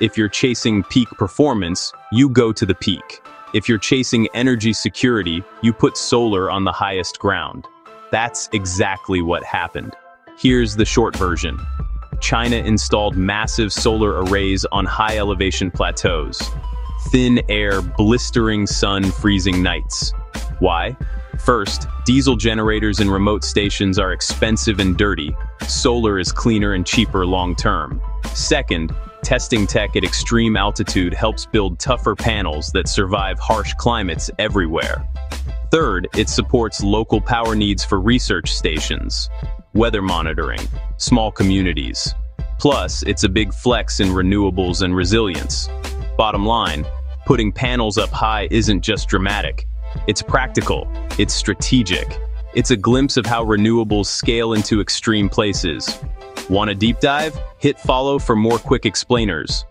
If you're chasing peak performance, you go to the peak. If you're chasing energy security, you put solar on the highest ground. That's exactly what happened. Here's the short version. China installed massive solar arrays on high elevation plateaus. Thin air, blistering sun, freezing nights. Why? First, diesel generators in remote stations are expensive and dirty. Solar is cleaner and cheaper long-term. Second, testing tech at extreme altitude helps build tougher panels that survive harsh climates everywhere. Third, it supports local power needs for research stations, weather monitoring, small communities. Plus, it's a big flex in renewables and resilience. Bottom line, putting panels up high isn't just dramatic. It's practical, it's strategic. It's a glimpse of how renewables scale into extreme places. Want a deep dive? Hit follow for more quick explainers.